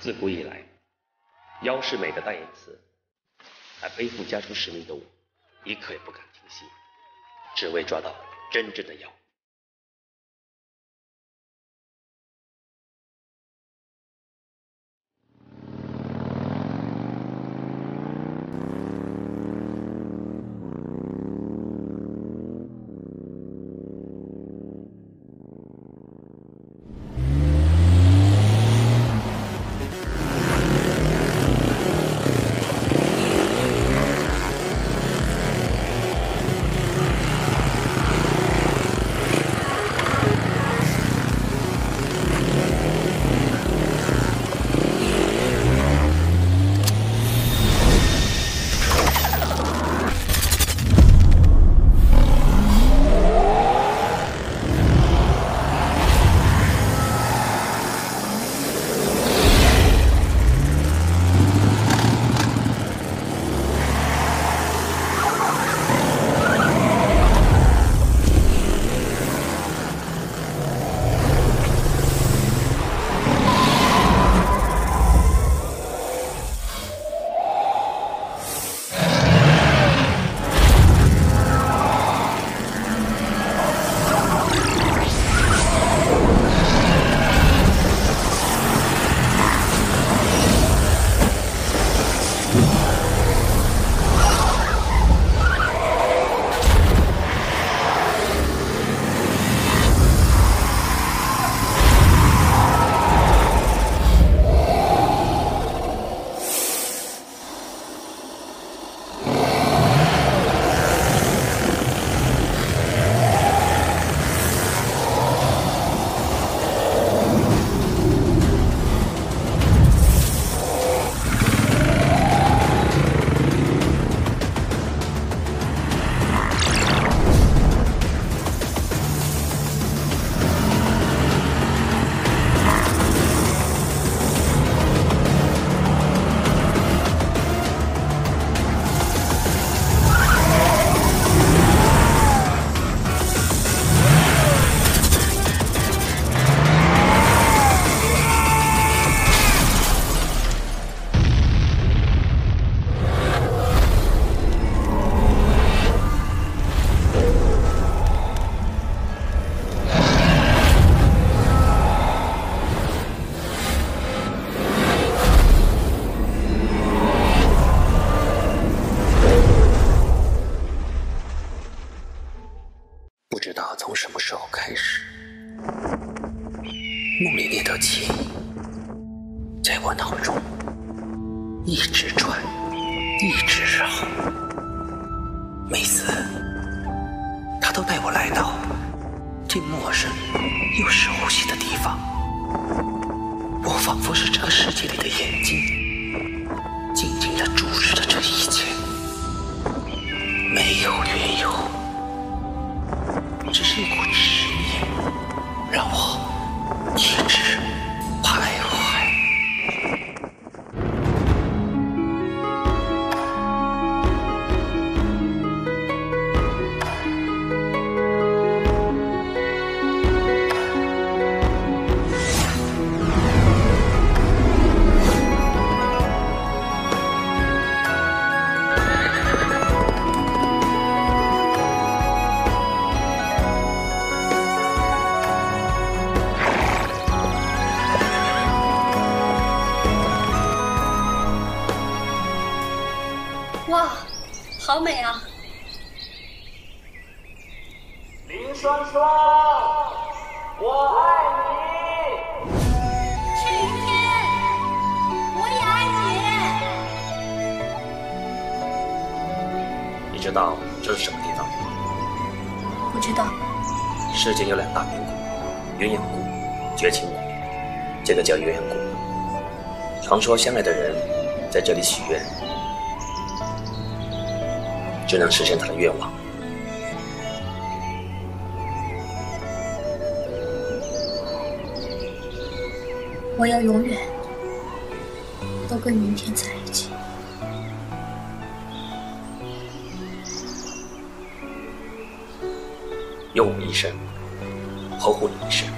自古以来，妖是美的代言词，还背负家族使命的我，一刻也不敢停息，只为抓到真正的妖。 世间有两大名谷，鸳鸯谷、绝情谷。这个叫鸳鸯谷。传说相爱的人在这里许愿，只能实现他的愿望。我要永远都跟明天在一起。 用我一生呵护你一生。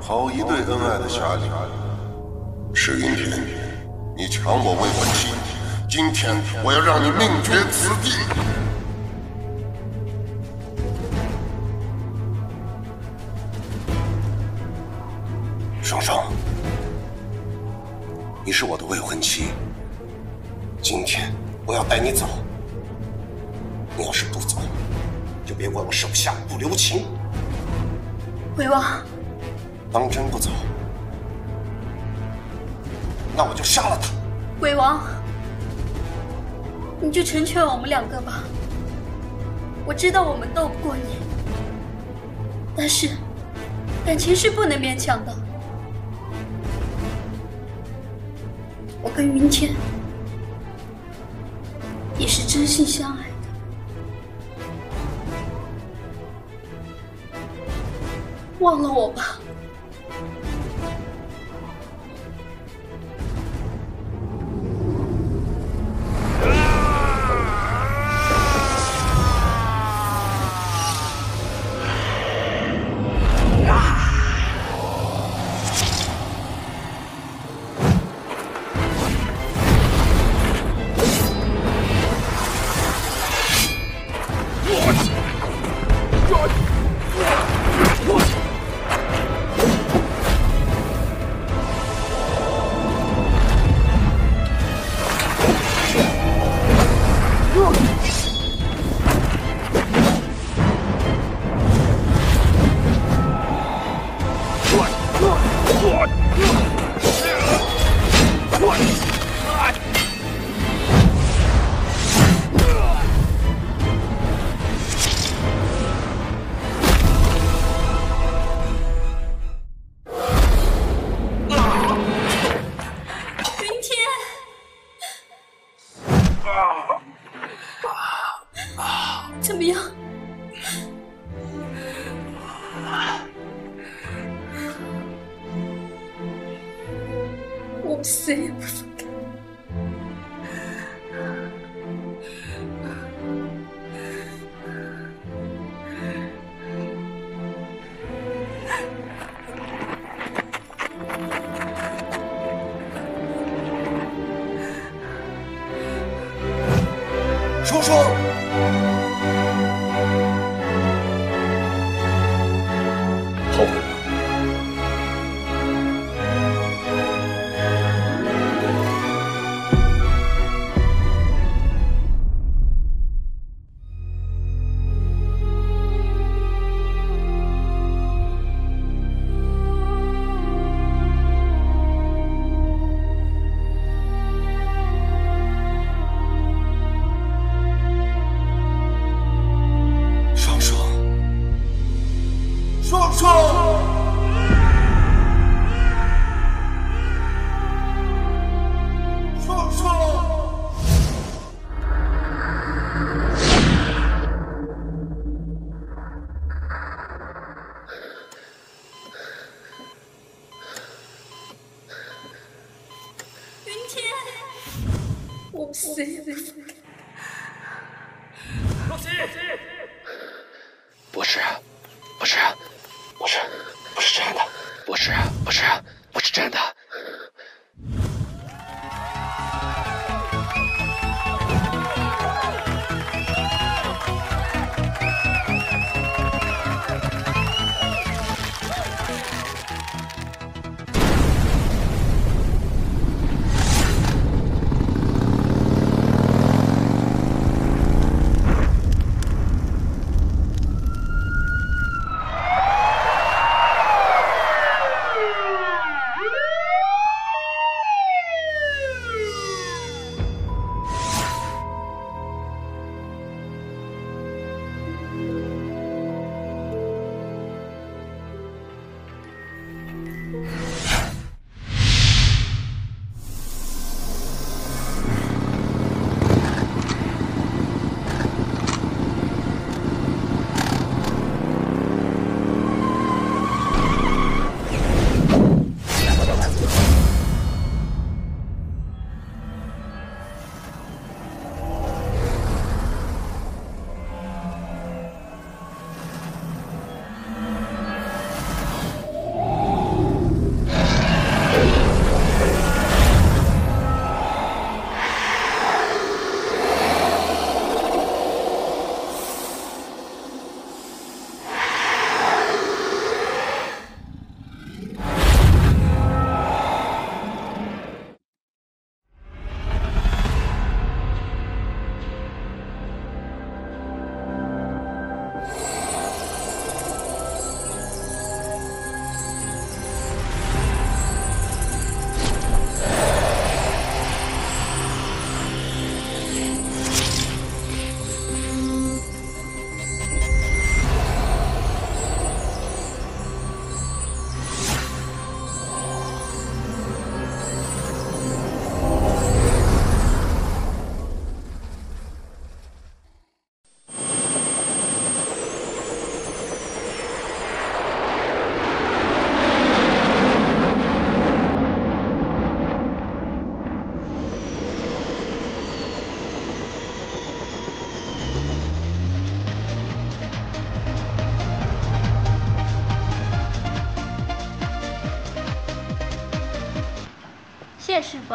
好一对恩爱的夏令。石云天，你抢我为我妻，今天我要让你命绝此地！双双，你是我的未婚妻，今天我要带你走。你要是不走，就别怪我手下不留情。鬼王，当真不走，那我就杀了他。鬼王。 你就成全我们两个吧。我知道我们斗不过你，但是感情是不能勉强的。我跟云天也是真心相爱的，忘了我吧。谢师傅。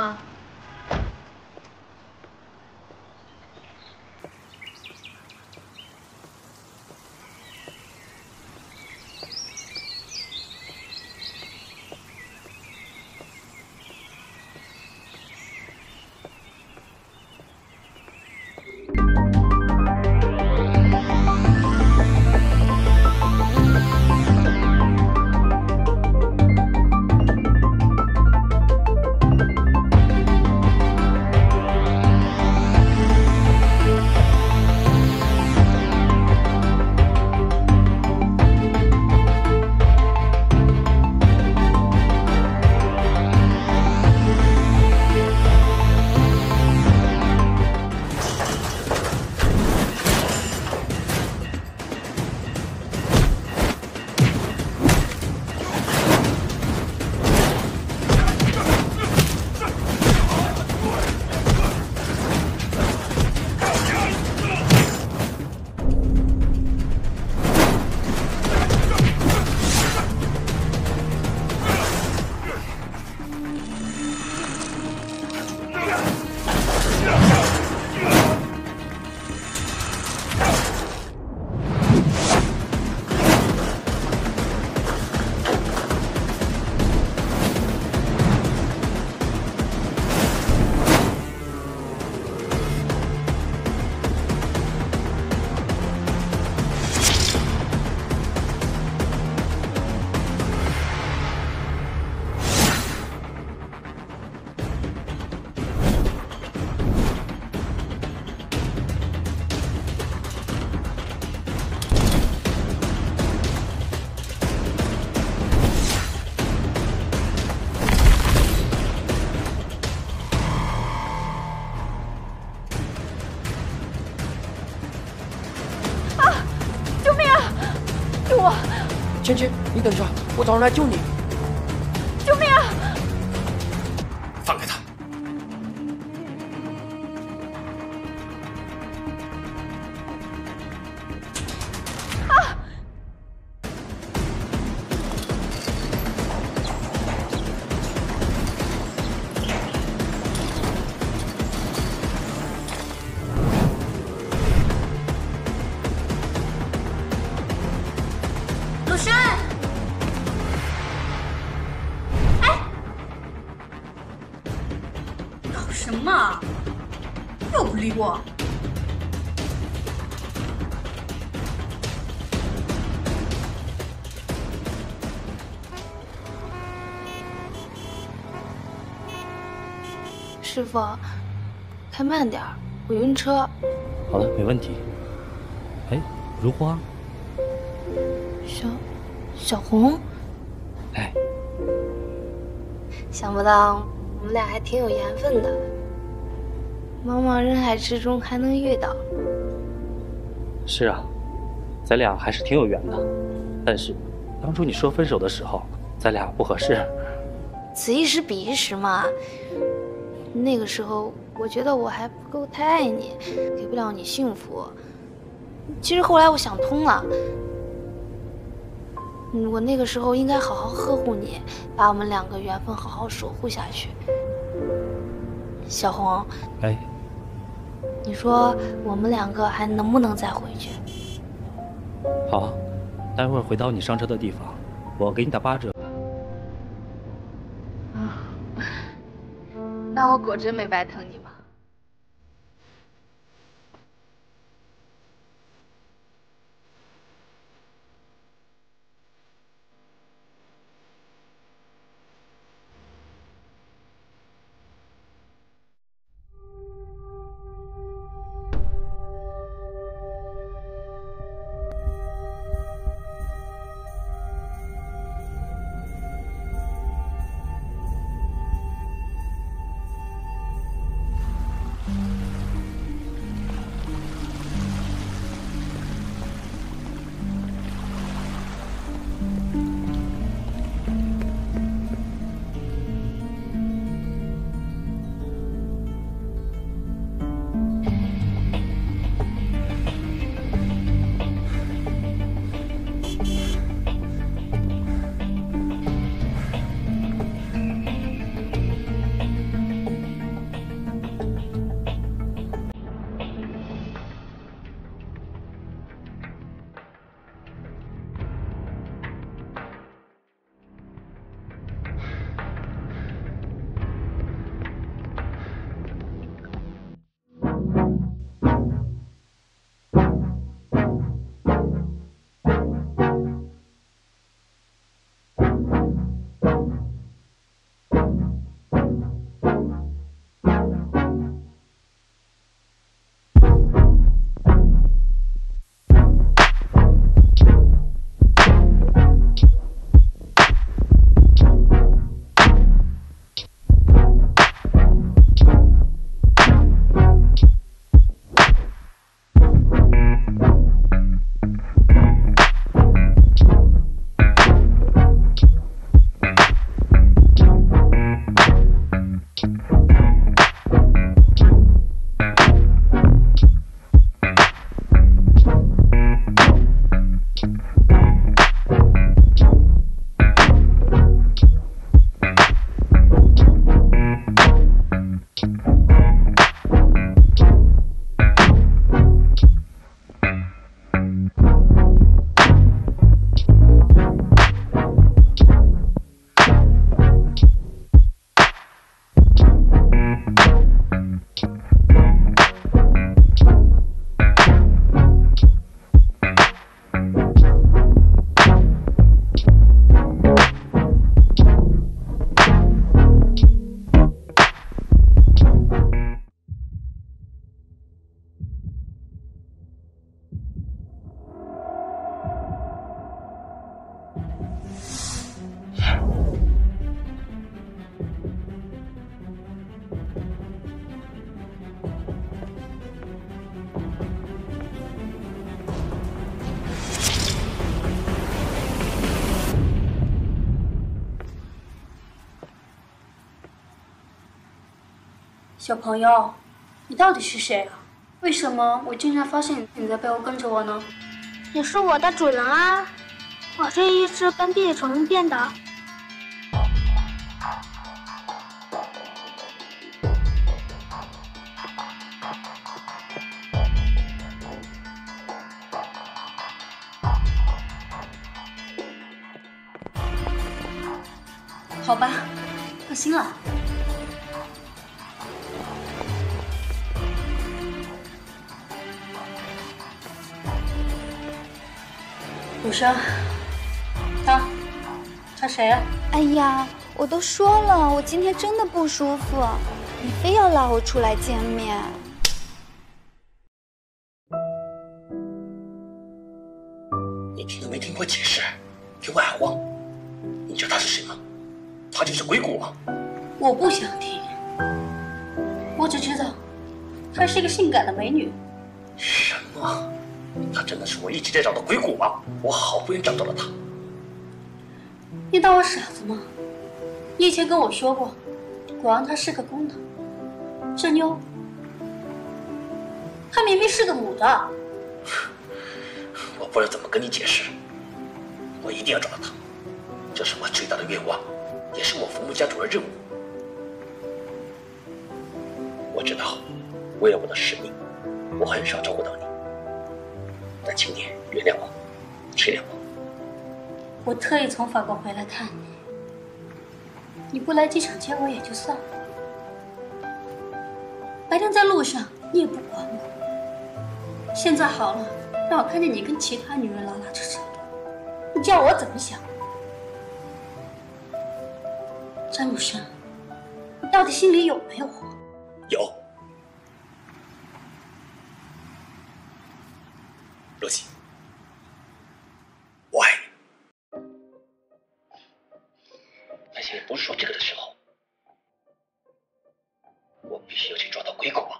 芊芊，你等一下，我找人来救你。救命啊！放开他！啊！鲁山。 什么？又不理我！师傅，开慢点，我晕车。好了，没问题。哎，如花。小红。哎，想不到我们俩还挺有缘分的。 茫茫人海之中还能遇到，是啊，咱俩还是挺有缘的。但是，当初你说分手的时候，咱俩不合适。此一时彼一时嘛。那个时候，我觉得我还不够太爱你，给不了你幸福。其实后来我想通了，我那个时候应该好好呵护你，把我们两个缘分好好守护下去。小红，哎。 你说我们两个还能不能再回去？好啊，待会儿回到你上车的地方，我给你打八折。啊，那我果真没白疼你吧？小朋友，你到底是谁啊？为什么我经常发现你在背后跟着我呢？你是我的主人啊！我是一只跟屁虫变的。 好吧，放心了。女生，啊，他谁呀？哎呀，我都说了，我今天真的不舒服，你非要拉我出来见面。 我不想听，我只知道她是一个性感的美女。什么？她真的是我一直在找的鬼谷吗？我好不容易找到了她。你当我傻子吗？你以前跟我说过，果然她是个公的。这妞，她明明是个母的。我不知道怎么跟你解释，我一定要找到她，这是我最大的愿望，也是我冯木家族的任务。 我知道，为了我的使命，我很少照顾到你，但请你原谅我，体谅我。我特意从法国回来看你，你不来机场接我也就算了，白天在路上你也不管我。现在好了，让我看见你跟其他女人拉拉扯扯的，你叫我怎么想？詹姆士，你到底心里有没有我？ 有，洛西，我爱你。但现在不是说这个的时候，我必须要去抓到鬼谷啊！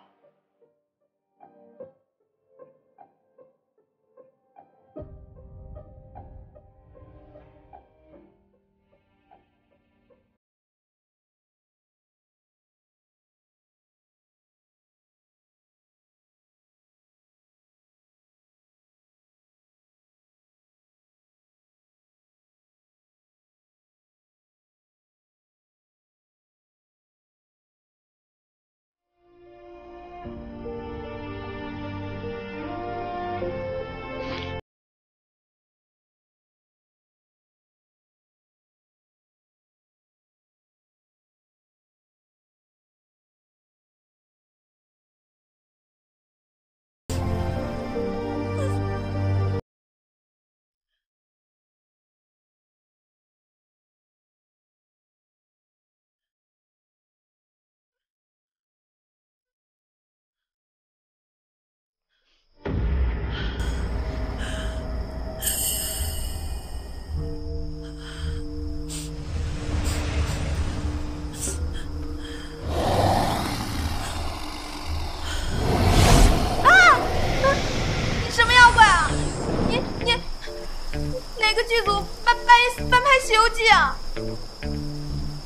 《西游记》啊！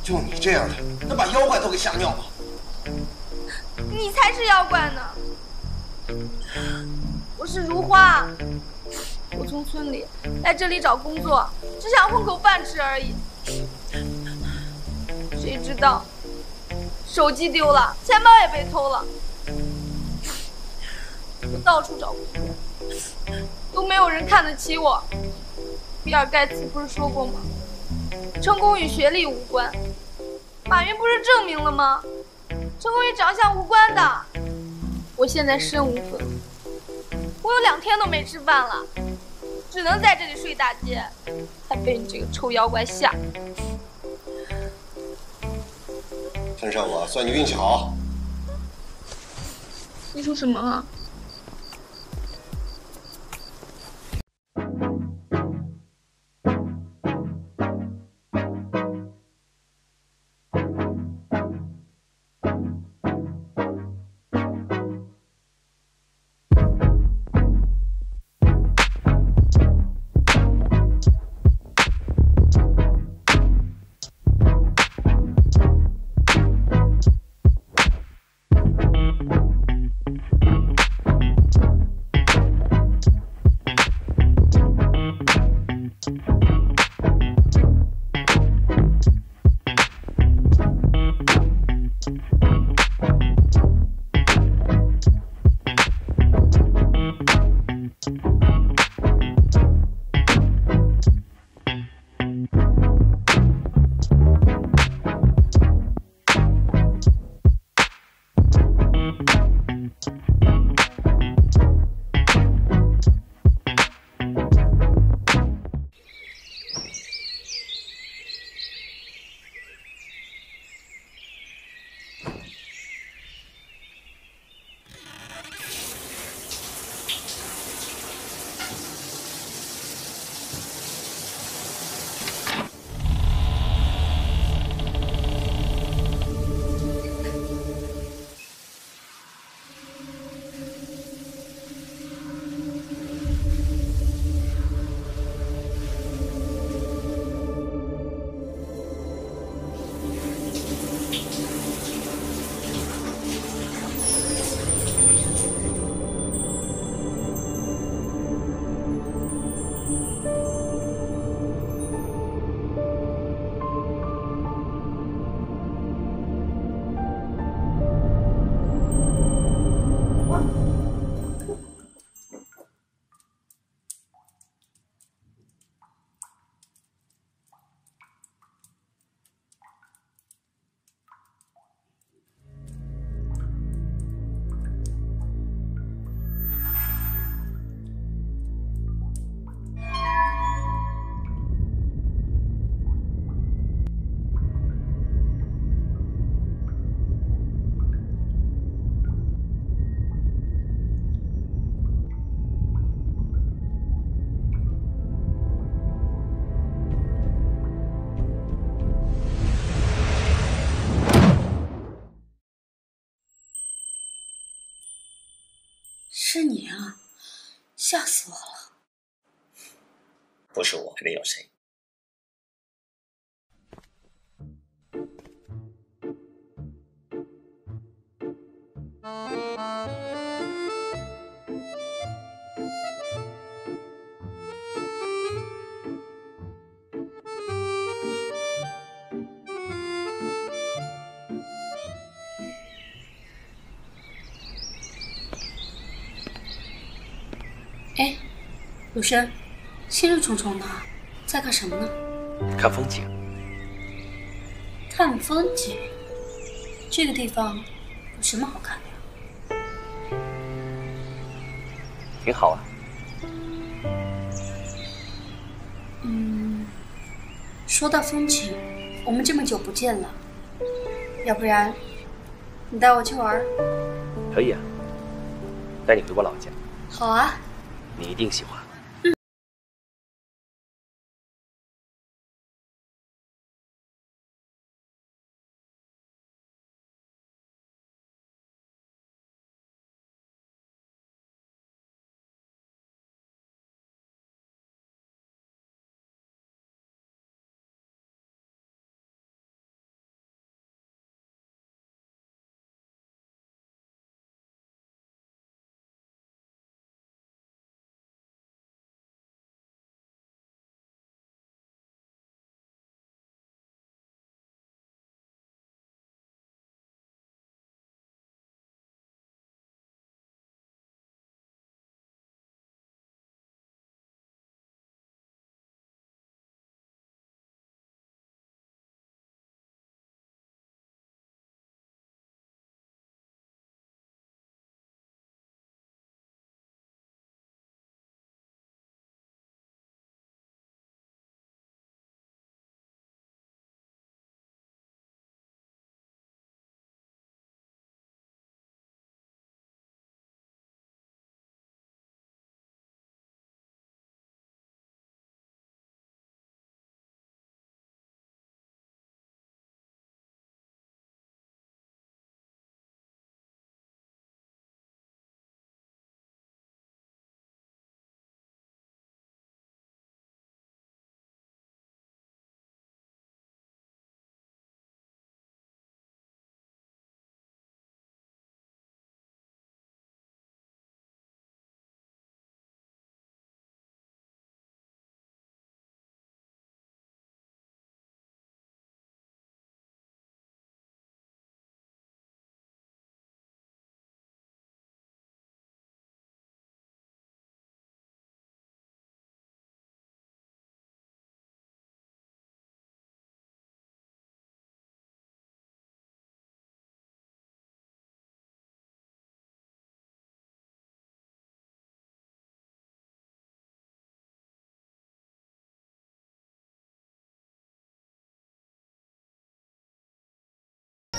就你这样的，能把妖怪都给吓尿吗？你才是妖怪呢！我是如花，我从村里来这里找工作，只想混口饭吃而已。谁知道，手机丢了，钱包也被偷了，我到处找工作，都没有人看得起我。比尔盖茨不是说过吗？ 成功与学历无关，马云不是证明了吗？成功与长相无关的。我现在身无分文，我有2天都没吃饭了，只能在这里睡大街，还被你这个臭妖怪吓。看上我，算你运气好。你说什么啊？是你啊！吓死我了！不是我，肯定有谁。 哎，雨生，兴致冲冲的，在干什么呢？看风景。看风景，这个地方有什么好看的？ 挺好啊。嗯，说到风景，我们这么久不见了，要不然你带我去玩？可以啊，带你回我老家。好啊，你一定喜欢。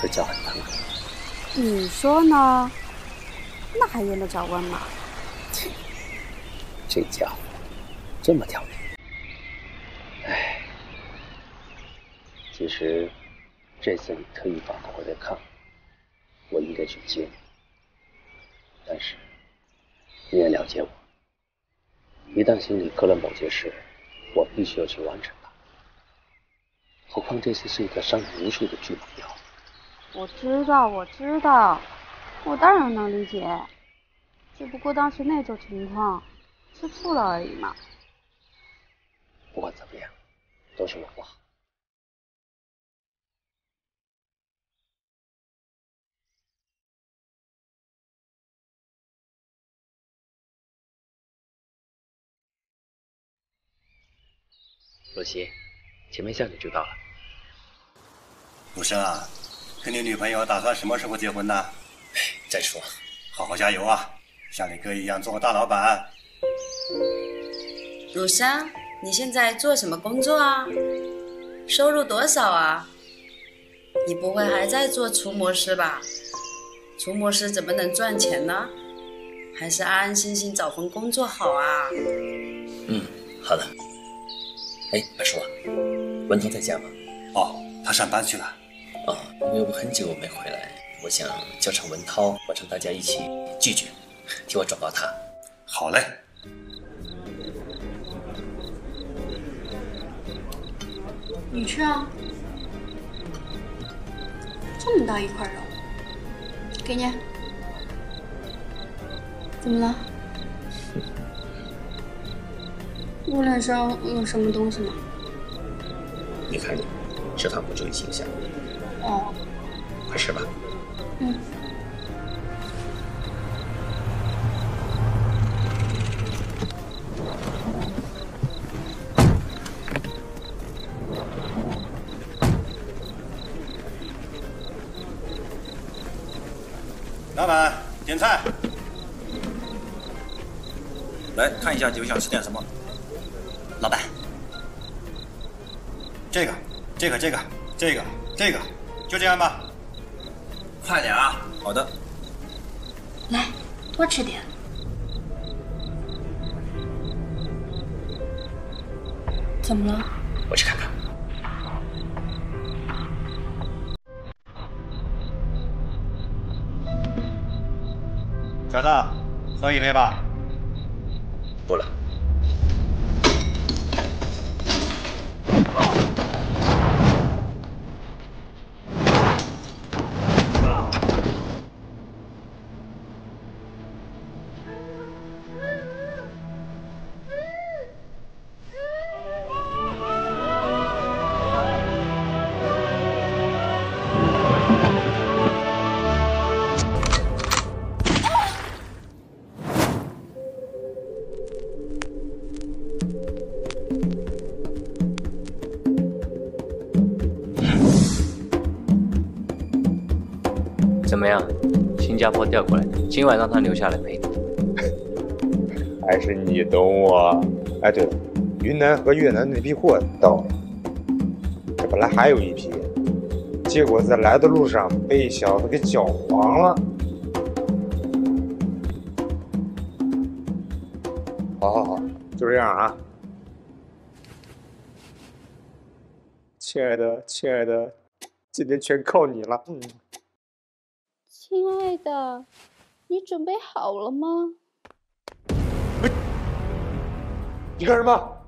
会叫很疼，你说呢？那还用得着问吗？这家伙这么挑剔，哎，其实这次你特意把我回来看，我应该去接你，但是你也了解我，一旦心里搁了某些事，我必须要去完成它。何况这次是一个伤人无数的剧本要。 我知道，我当然能理解，只不过当时那种情况，吃醋了而已嘛。不管怎么样，都是我不好。若曦，前面下雨就到了。武生啊。 跟你女朋友打算什么时候结婚呢？再说，好好加油啊！像你哥一样做个大老板。汝生，你现在做什么工作啊？收入多少啊？你不会还在做除魔师吧？除魔师怎么能赚钱呢？还是安安心心找份工作好啊。嗯，好的。哎，白叔啊，文涛在家吗？哦，他上班去了。 因为我很久没回来，我想叫上文涛，晚上大家一起聚聚。替我转告他。好嘞。你吃啊，这么大一块肉，给你。怎么了？我脸上有什么东西吗？你看你，这趟不注意形象。哦。快吃吧。嗯。 老板，点菜。来看一下酒想吃点什么。老板，这个，就这样吧。快点啊！好的。来，多吃点。怎么了？我去看看。 小赵，送一杯吧。不了。怎么样？新加坡调过来，今晚让他留下来陪你。还是你懂我。哎，对了，云南和越南那批货到了，这本来还有一批，结果在来的路上被小子给搅黄了。好，就这样啊。亲爱的，今天全靠你了。嗯。 亲爱的，你准备好了吗？你干什么？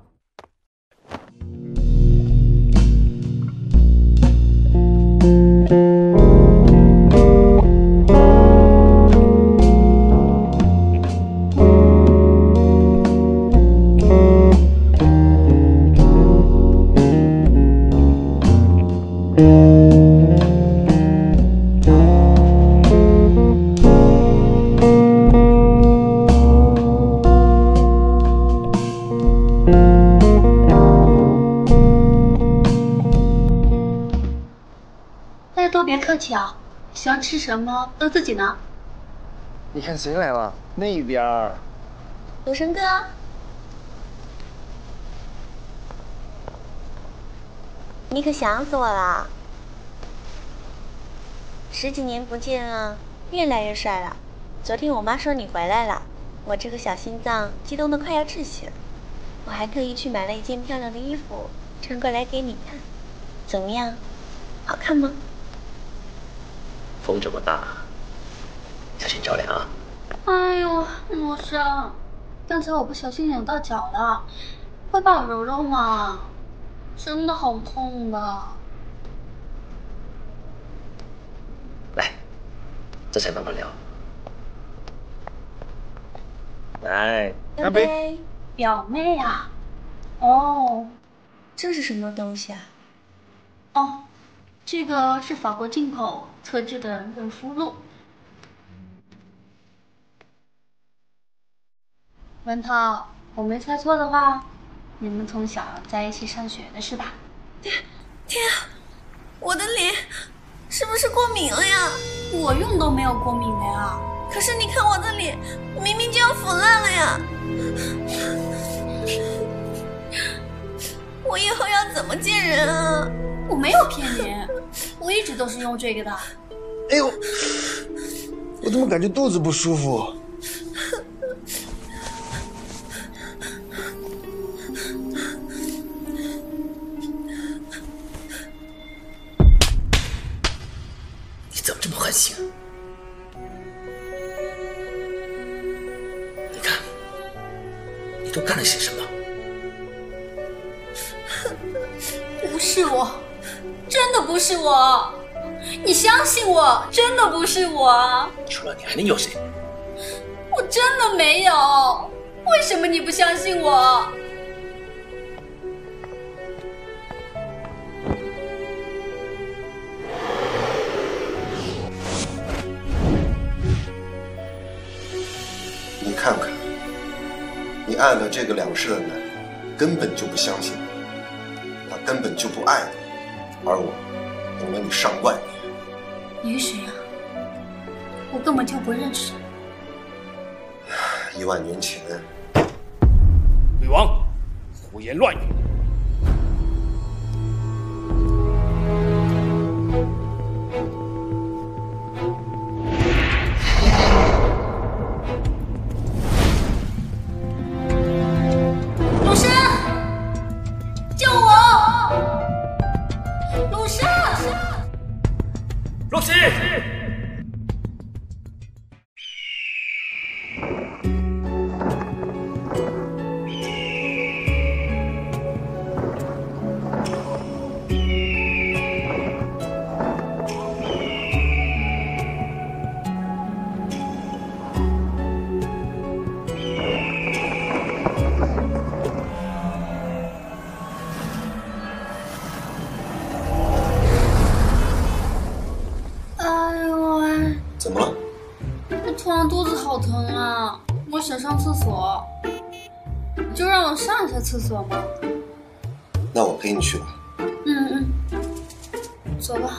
客气啊，喜欢吃什么都自己拿。你看谁来了？那边儿，有生哥。你可想死我了！10几年不见啊，越来越帅了。昨天我妈说你回来了，我这个小心脏激动的快要窒息了。我还特意去买了一件漂亮的衣服，穿过来给你看，怎么样？好看吗？ 风这么大，小心着凉啊！哎呦，罗生，刚才我不小心扭到脚了，快帮我揉揉嘛，真的好痛的。来，这才慢慢聊。来，干杯！表妹啊，哦，这是什么东西啊？哦。 这个是法国进口特制的润肤露，文涛，我没猜错的话，你们从小在一起上学的是吧？天啊，我的脸是不是过敏了呀？我用都没有过敏的呀。可是你看我的脸，明明就要腐烂了呀！我以后要怎么见人啊？ 我没有骗你，我一直都是用这个的。哎呦，我怎么感觉肚子不舒服？你怎么这么狠心？干了些什么？不是我，真的不是我，你相信我，真的不是我。除了你还能有谁？我真的没有，为什么你不相信我？ 看看，你爱了这个两世的男人，根本就不相信你，他根本就不爱你，而我等了你上万年。你是谁呀？我根本就不认识。1万年前，鬼王，胡言乱语！厕所吗？那我陪你去吧。嗯嗯，走吧。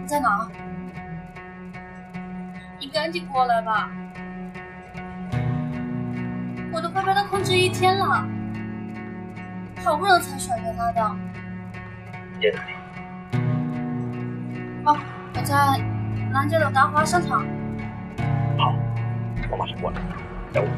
你在哪？你赶紧过来吧！我都快被他控制1天了，好不容易才甩掉他的。你在哪里？哦，我在南街的达华商场。好，我马上过来，等我。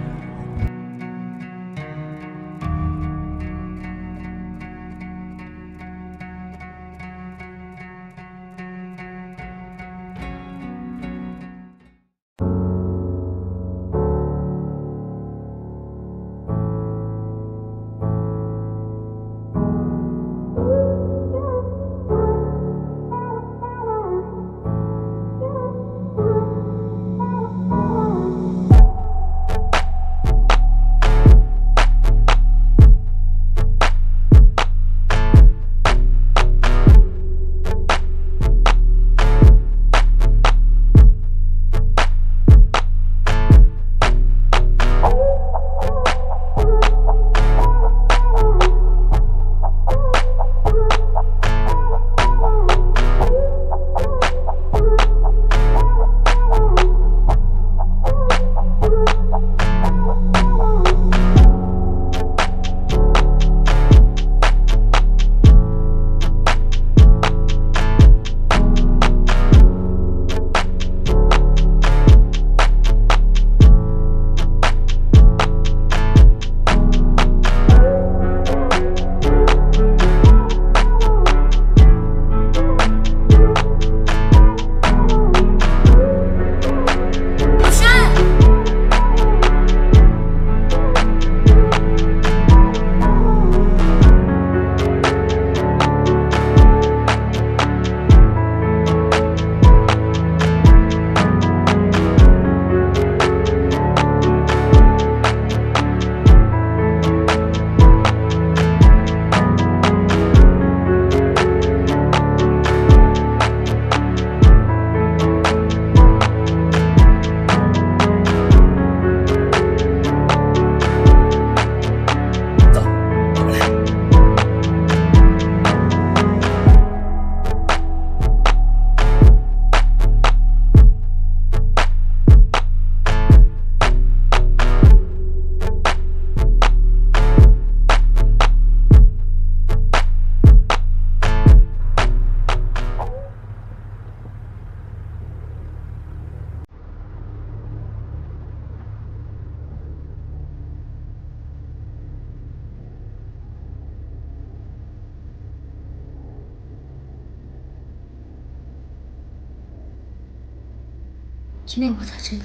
今天我才知道，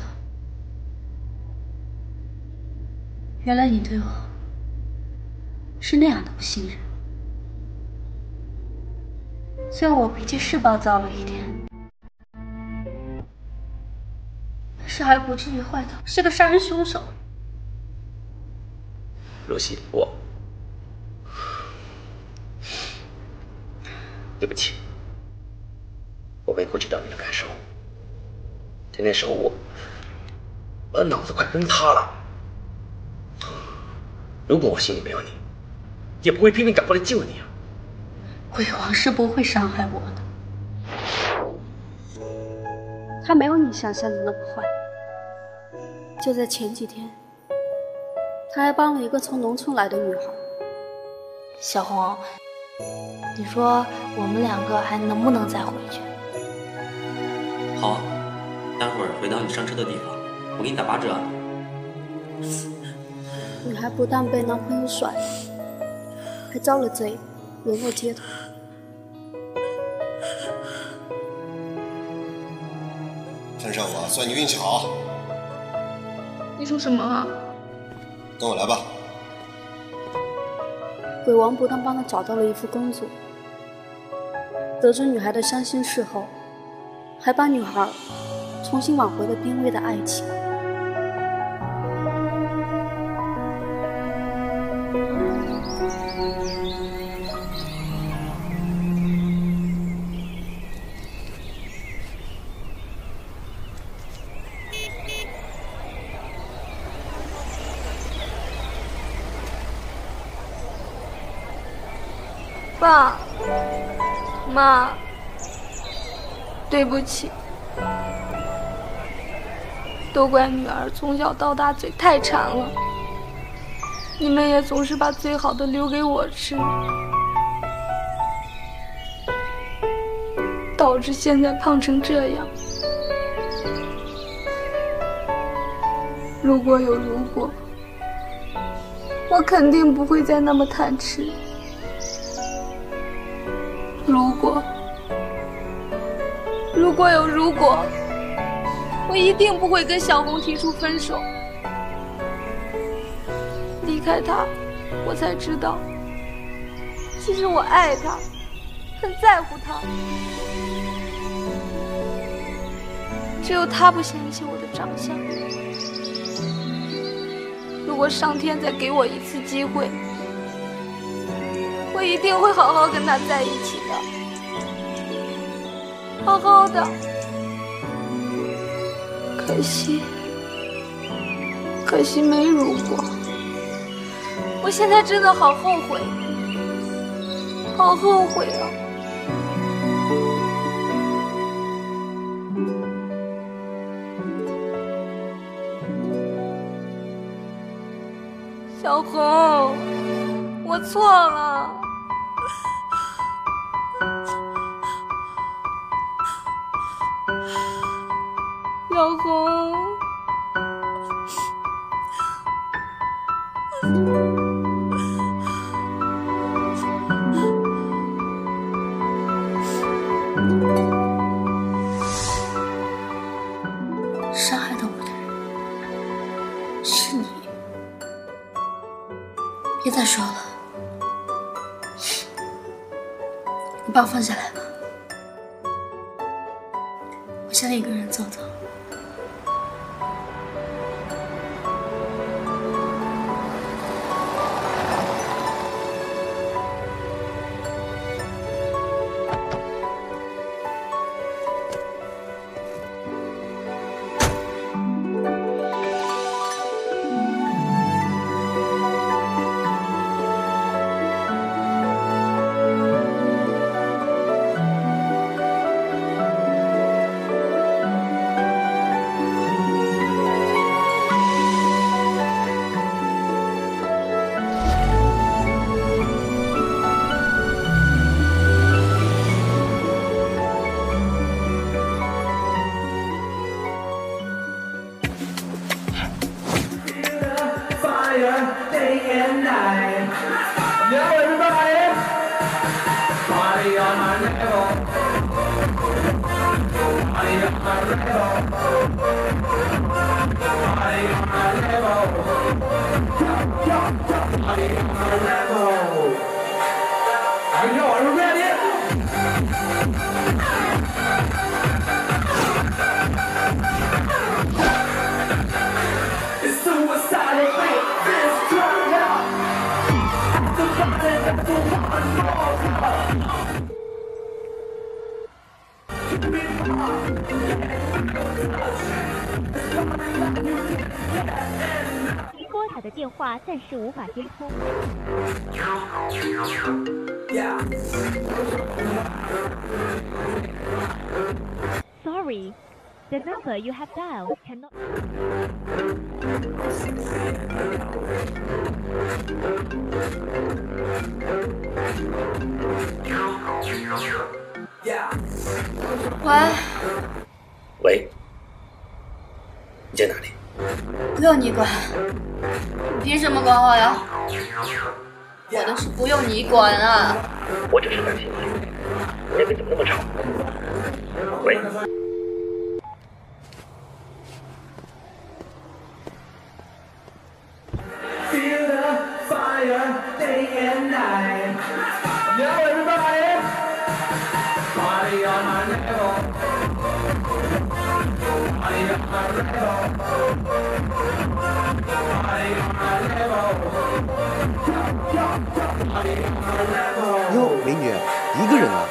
原来你对我是那样的不信任。虽然我脾气是暴躁了一点，但是还不至于坏到是个杀人凶手。若曦，我对不起，我没顾及到你的感受。 那时候我脑子快崩塌了。如果我心里没有你，也不会拼命赶过来救你啊。鬼王是不会伤害我的，他没有你想象的那么坏。就在前几天，他还帮了一个从农村来的女孩。小红，你说我们两个还能不能再回去？好啊。 待会儿回到你上车的地方，我给你打八折啊！你还不但被男朋友甩了，还遭了罪，沦落街头。看上我，算你运气好。你说什么啊？跟我来吧。鬼王不但帮他找到了一份工作，得知女孩的伤心事后，还把女孩 重新挽回了濒危的爱情。爸妈，对不起。 都怪女儿从小到大嘴太馋了，你们也总是把最好的留给我吃，导致现在胖成这样。如果有如果，我肯定不会再那么贪吃。如果有如果。 我一定不会跟小红提出分手。离开他，我才知道，其实我爱他，很在乎他。只有他不嫌弃我的长相。如果上天再给我一次机会，我一定会好好跟他在一起的，好好的。 可惜没如果。我现在真的好后悔，好后悔啊！小红，我错了。小红，伤害到我的人是你，别再说了，你把我放下来吧，我想一个人走走。 Everybody on my level. 您拨打的电话暂时无法接通。Sorry, the number you have dialed cannot. What? 喂，你在哪里？不用你管，你凭什么管我呀？我的事不用你管啊！我就是担心你，那边怎么那么吵？喂。哟，美女，一个人啊？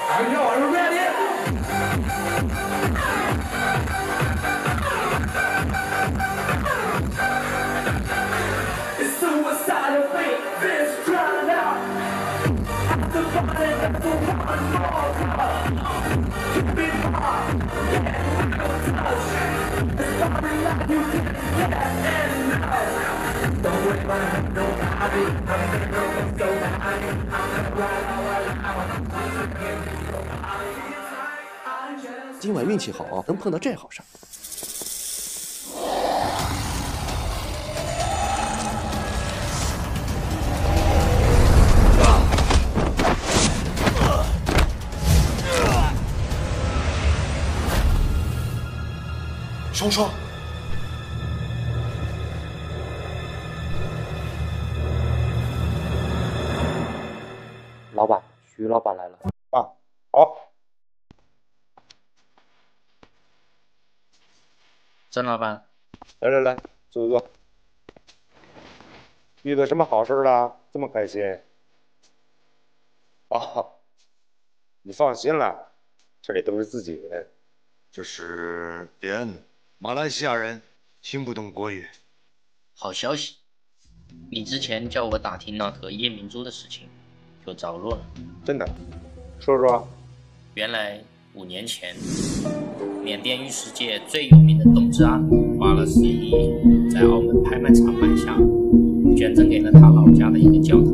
今晚运气好啊，能碰到这好事。双双。 老板，徐老板来了。啊，好。曾老板，来来来，坐坐坐。遇到什么好事了？这么开心？哦，你放心了，这里都是自己人。这是迪恩，马来西亚人，听不懂国语。好消息，你之前叫我打听那个夜明珠的事情。 有着落了，真的，说说。原来5年前，缅甸玉石界最有名的董志安花了10亿，在澳门拍卖场买下，捐赠给了他老家的一个教堂。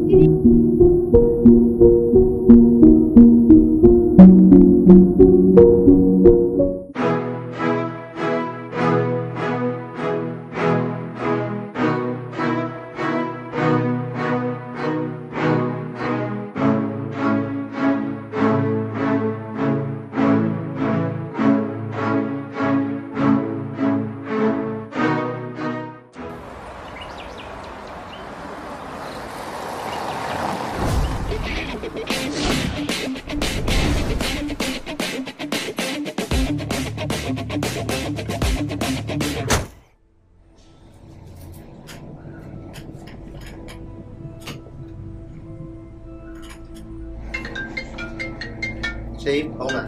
谁跑哪？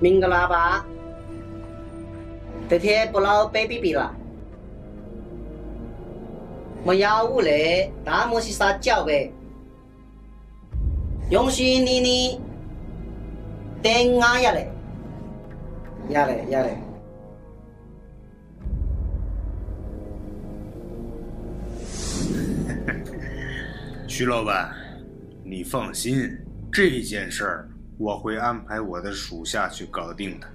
明个喇叭，这天不老白比比了。 没有物嘞，那么是撒娇呗。用心你呢？等俺呀嘞，呀嘞呀嘞。徐老板，你放心，这件事儿我会安排我的属下去搞定的。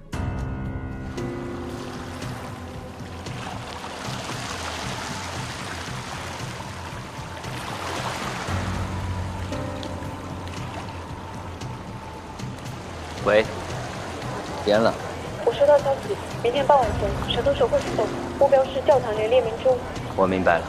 喂，严了。我收到消息，明天傍晚前全都守会出动，目标是教堂连列明珠。我明白了。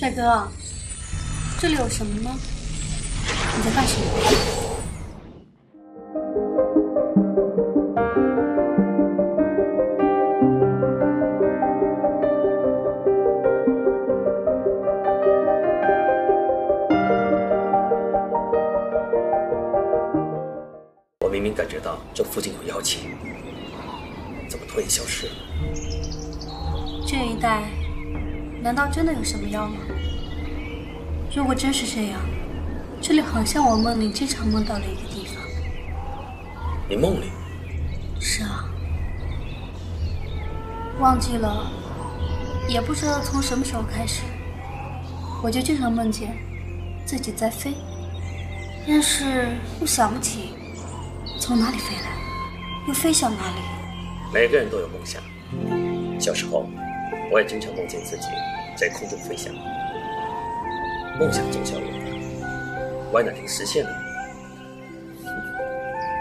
帅哥，这里有什么呢？你在干什么？ 我明明感觉到这附近有妖气，怎么突然消失了？这一带。 难道真的有什么妖吗？如果真是这样，这里好像我梦里经常梦到了一个地方。你梦里？是啊，忘记了，也不知道从什么时候开始，我就经常梦见自己在飞，但是又想不起从哪里飞来，又飞向哪里。每个人都有梦想，小时候。 我也经常梦见自己在空中飞翔，梦想总是要有的，万一哪天实现了。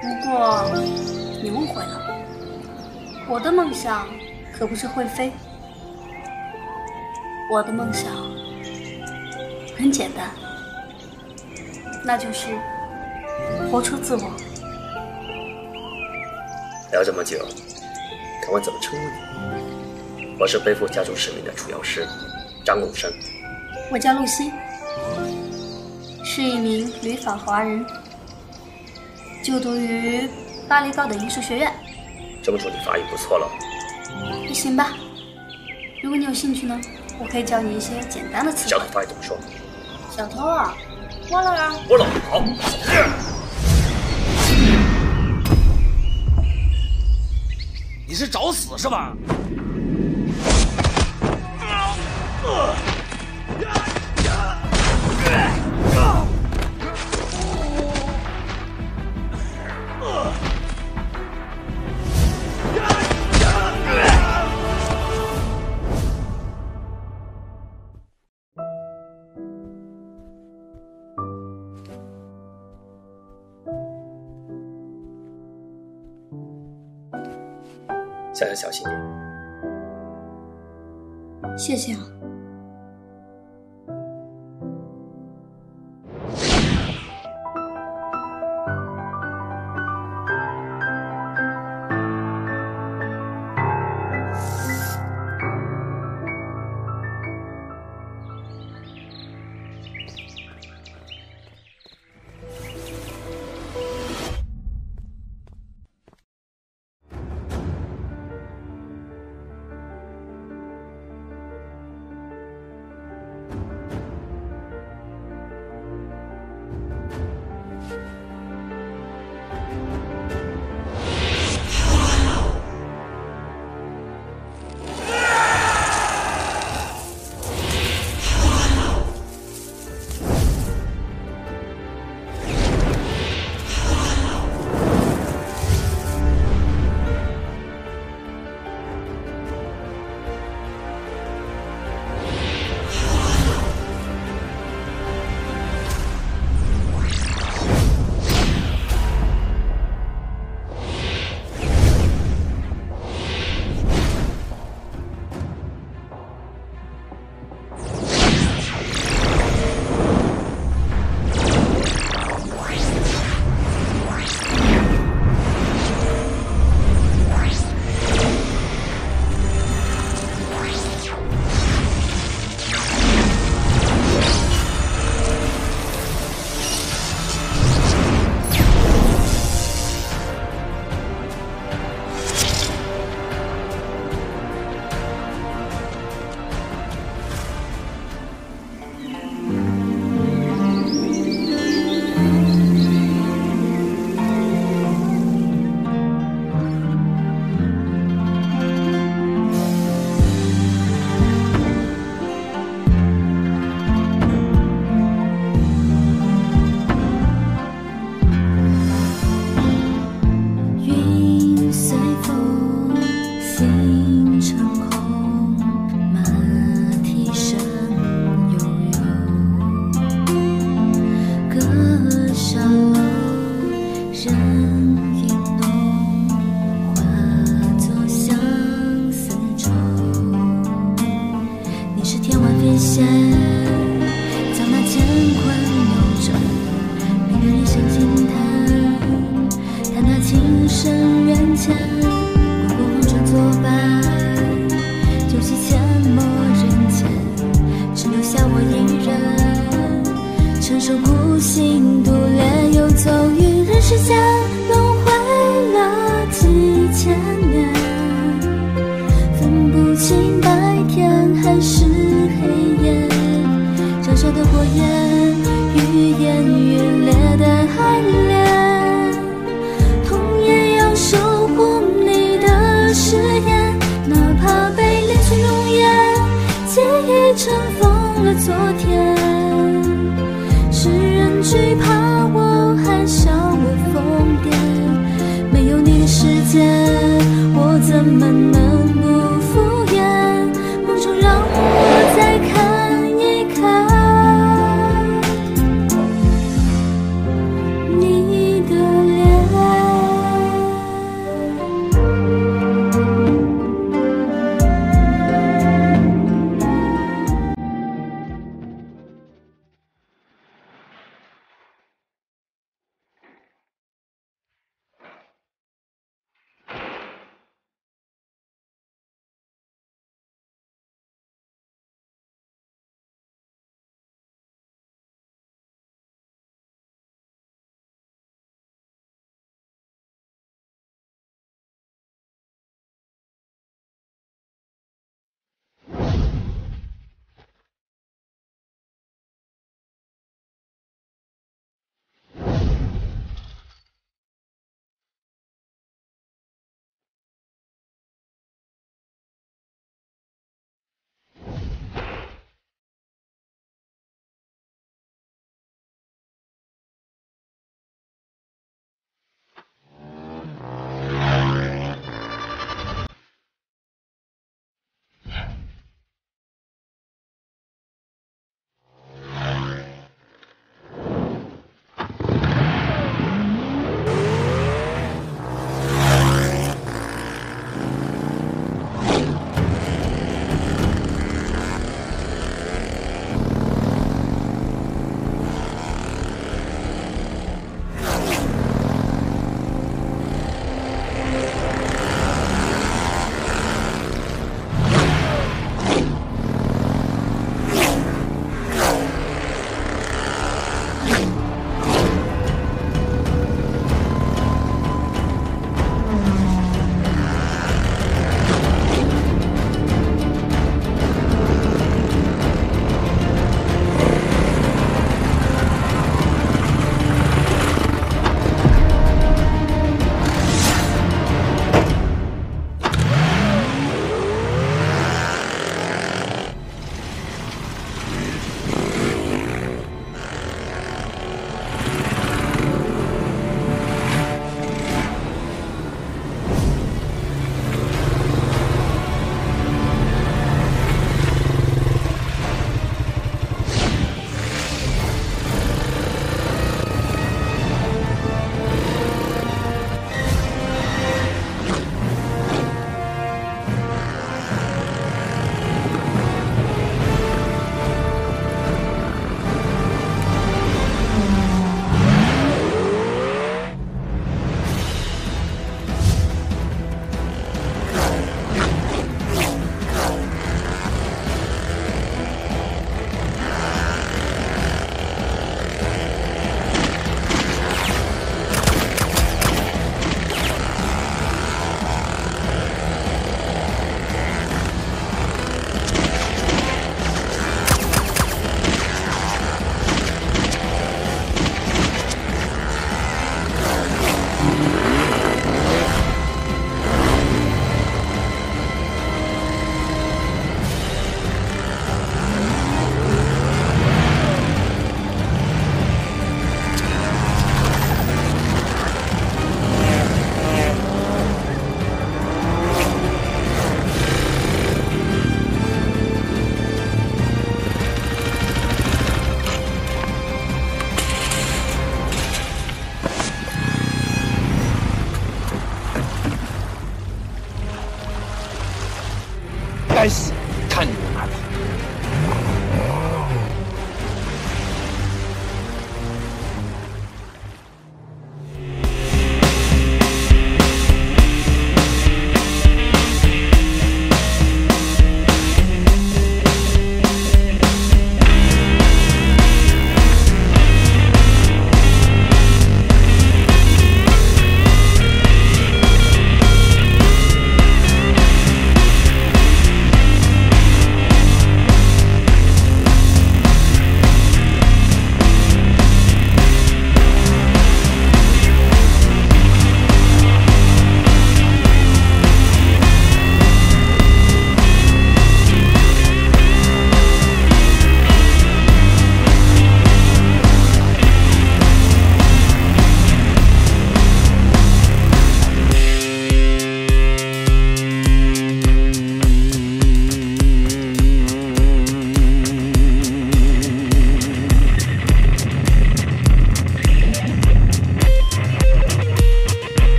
不过你误会了，我的梦想可不是会飞，我的梦想很简单，那就是活出自我。聊这么久，看我怎么称呼你。 我是背负家族使命的除妖师张永生，我叫露西，是一名旅法华人，就读于巴黎高等艺术学院。这么说你法语不错了，还行吧。如果你有兴趣呢，我可以教你一些简单的词汇。小偷法语怎么说？小偷啊，我了啊，我了，好。你是找死是吧？ 小小小心点，谢谢啊。孤行独恋，游走于人世间，轮回了几千年，分不清白天还是黑夜。燃烧的火焰，愈演愈烈的爱恋，痛也要守护你的誓言，哪怕被淋去容颜，记忆尘封了昨天。世人惧怕我，还笑我疯癫。没有你的世界，我怎么能不敷衍？梦中让我再看一看你的脸。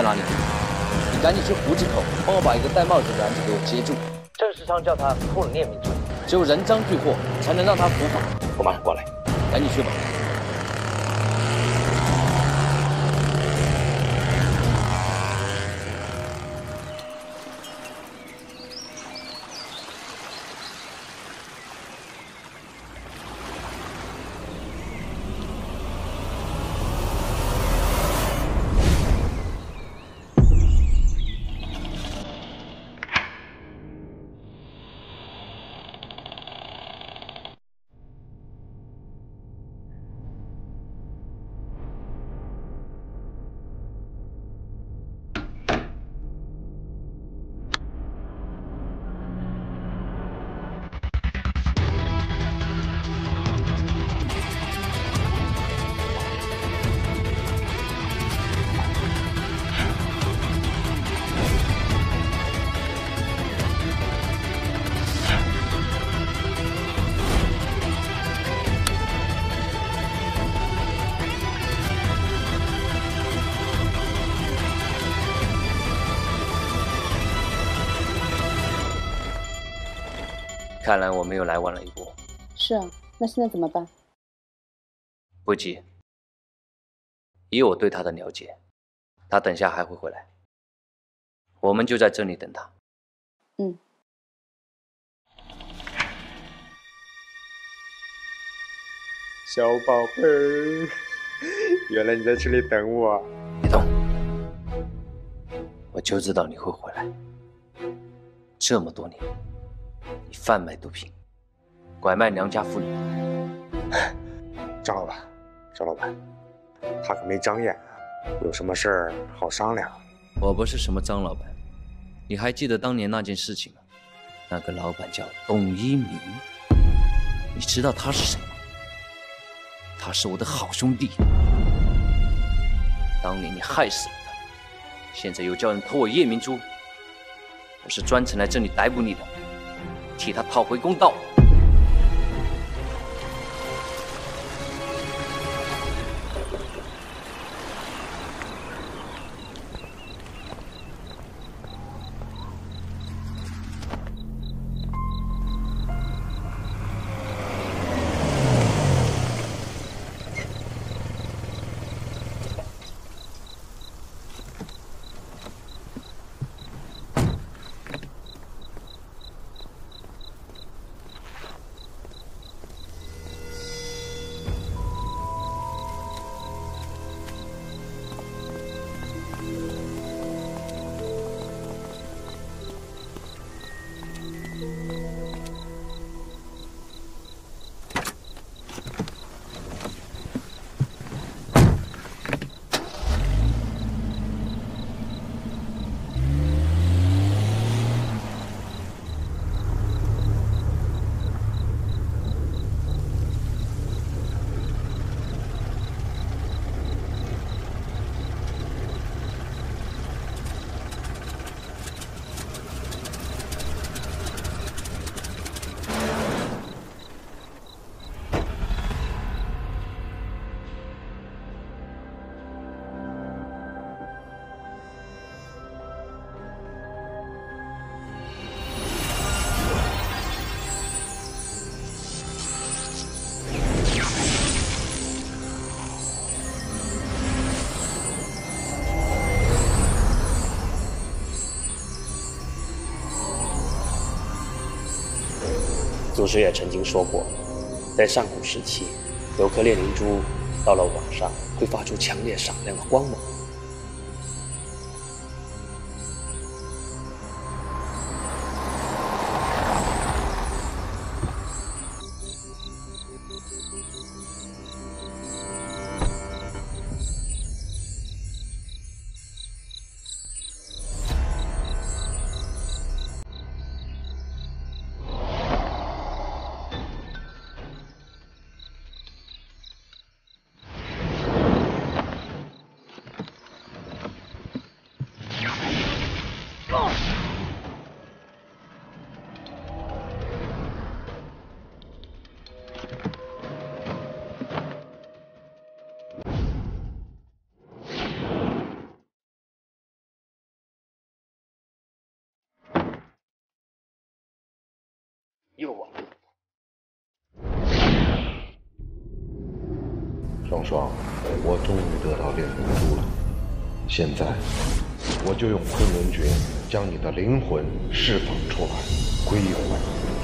在哪里？你赶紧去胡几口，帮我把一个戴帽子的男子给我截住。郑世昌叫他扑冷面民族，只有人赃俱获，才能让他伏法。我马上过来，赶紧去吧。 看来我们又来晚了一步。是啊，那现在怎么办？不急。以我对他的了解，他等下还会回来。我们就在这里等他。嗯。小宝贝儿，原来你在这里等我。别动！我就知道你会回来。这么多年。 你贩卖毒品，拐卖良家妇女。张老板，张老板，他可没长眼啊！有什么事儿好商量。我不是什么张老板，你还记得当年那件事情吗？那个老板叫董一鸣，你知道他是谁吗？他是我的好兄弟。当年你害死了他，现在又叫人偷我夜明珠，我是专程来这里逮捕你的。 替他讨回公道。祖师也曾经说过，在上古时期，有颗炼灵珠到了晚上会发出强烈闪亮的光芒。诱我。双双，我终于得到炼魂珠了，现在我就用昆仑诀将你的灵魂释放出来，归还你。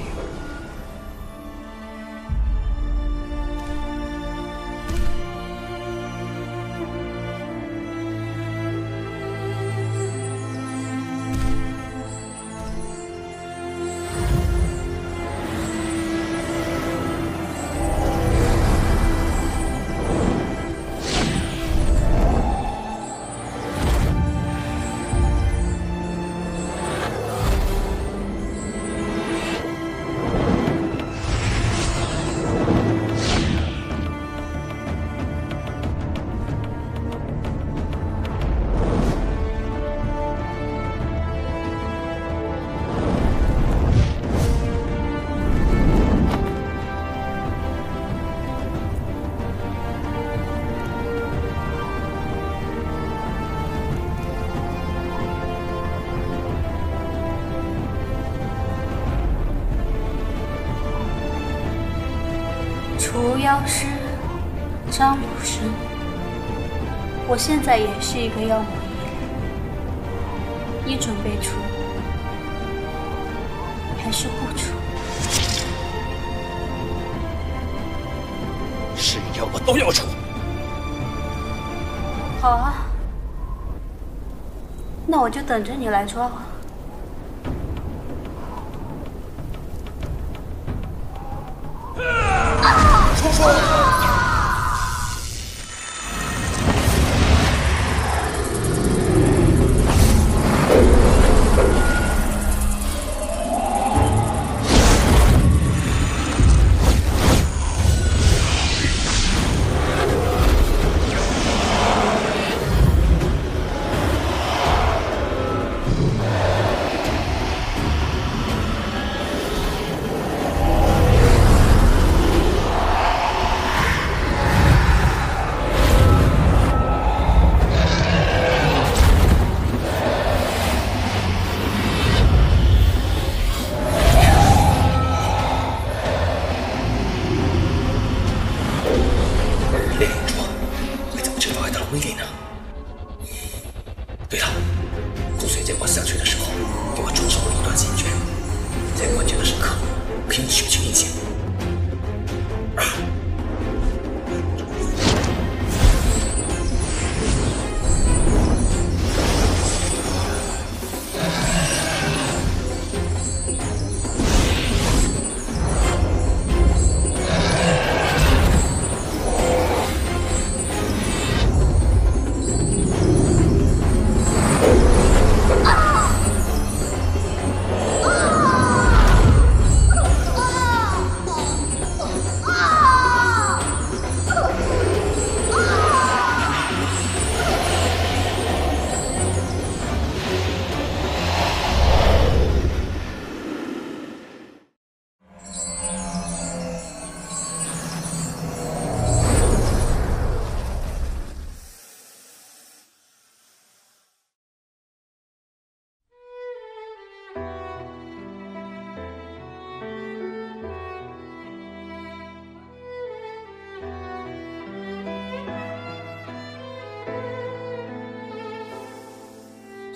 除妖师张鲁生，我现在也是一个妖魔一人，你准备除，还是不除？是妖我都要除。好啊，那我就等着你来抓我。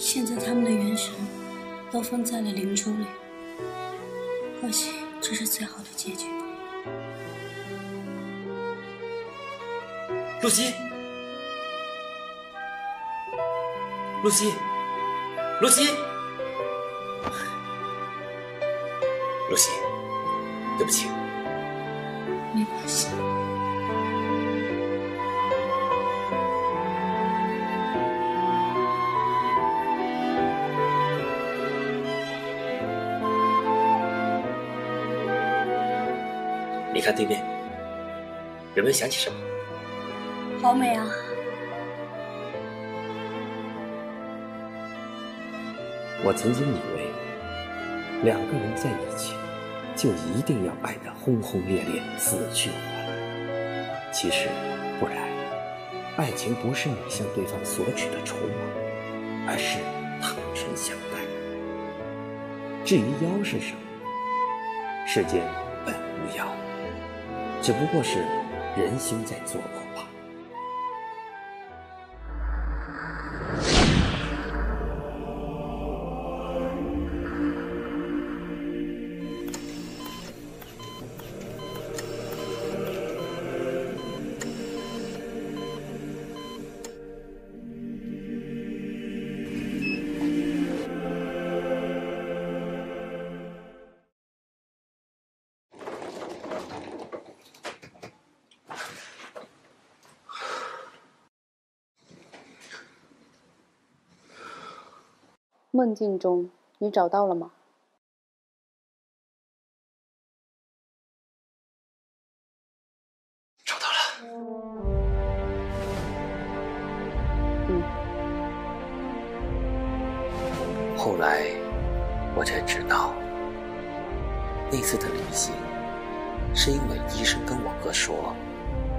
现在他们的元神都封在了灵珠里，或许这是最好的结局吧。露西，露西，露西，露西，对不起。没关系。 你看对面，有没有想起什么？好美啊！我曾经以为，两个人在一起，就一定要爱得轰轰烈烈、死去活来。其实不然，爱情不是你向对方索取的筹码，而是坦诚相待。至于妖是什么？世间本无妖，只不过是人心在作弄罢了。梦境中，你找到了吗？找到了。后来我才知道，那次的旅行是因为医生跟我哥说，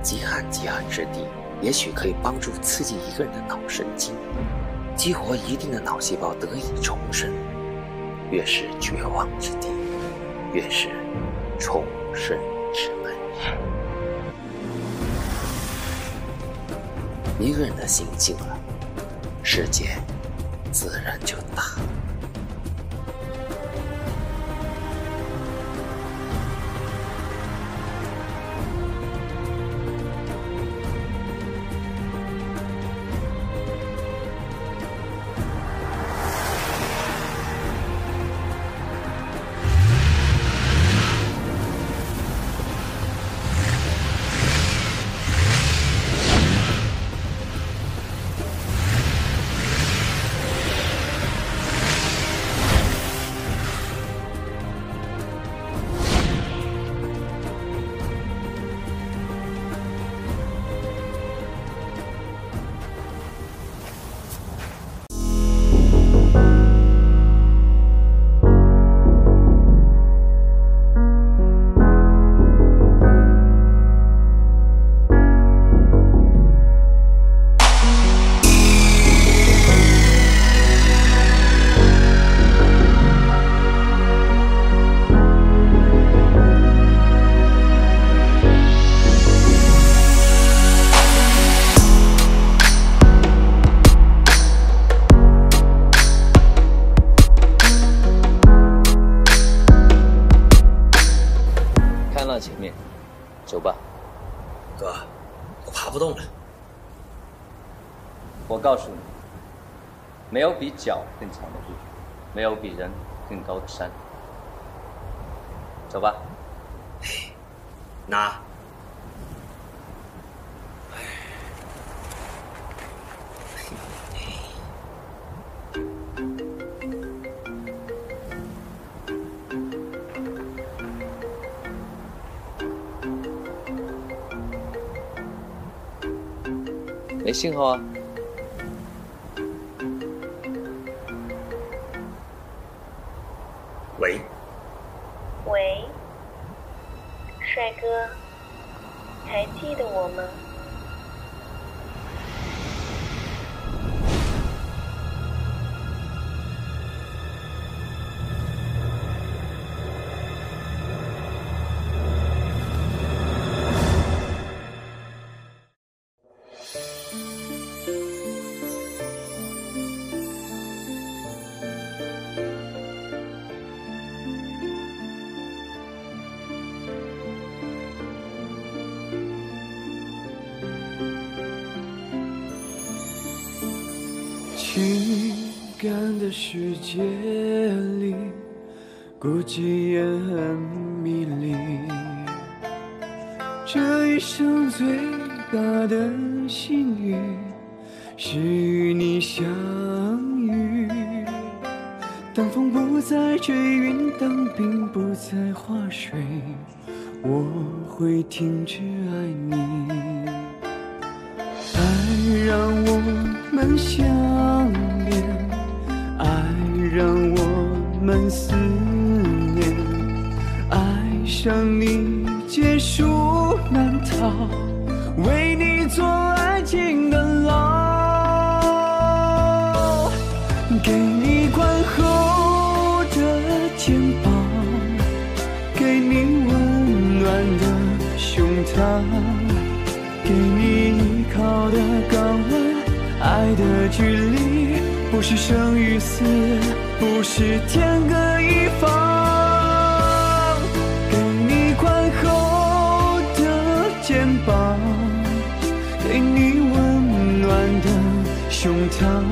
极寒之地也许可以帮助刺激一个人的脑神经，激活一定的脑细胞得以重生，越是绝望之地，越是重生之门。一个人的心静了，世界自然就大了。前面，走吧。哥，我爬不动了。我告诉你，没有比脚更长的路，没有比人更高的山。走吧。那，没信号啊！喂，帅哥，还记得我吗？情感的世界里，孤寂也很迷离。这一生最大的幸运，是与你相遇。当风不再追云，当冰不再化水，我会停止爱你。爱让我们相恋，爱让我们思念，爱上你结束难逃，为你做爱情的牢，给你宽厚的肩膀，给你他，给你依靠的港湾。爱的距离不是生与死，不是天各一方。给你宽厚的肩膀，给你温暖的胸膛，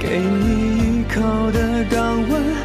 给你依靠的港湾。